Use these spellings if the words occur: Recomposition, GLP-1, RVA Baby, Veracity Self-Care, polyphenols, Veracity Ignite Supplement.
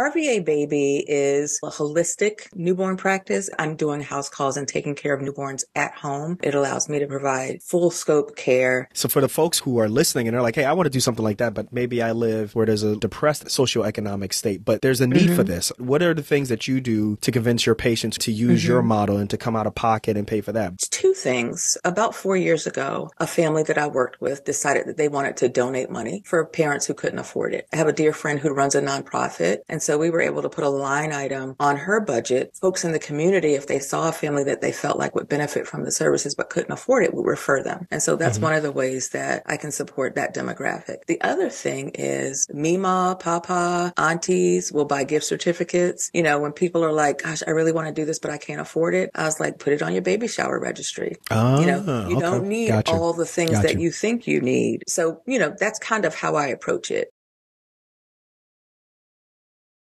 RVA Baby is a holistic newborn practice. I'm doing house calls and taking care of newborns at home. It allows me to provide full scope care. So for the folks who are listening and they're like, hey, I want to do something like that, but maybe I live where there's a depressed socioeconomic state, but there's a need for this. What are the things that you do to convince your patients to use your model and to come out of pocket and pay for that? It's two things. About 4 years ago, a family that I worked with decided that they wanted to donate money for parents who couldn't afford it. I have a dear friend who runs a nonprofit, and so we were able to put a line item on her budget. Folks in the community, if they saw a family that they felt like would benefit from the services but couldn't afford it, would refer them. And so that's one of the ways that I can support that demographic. The other thing is Mima, Papa, aunties will buy gift certificates. You know, when people are like, gosh, I really want to do this, but I can't afford it. I was like, put it on your baby shower registry. Oh, you know, you don't need all the things that you think you need. So, you know, that's kind of how I approach it.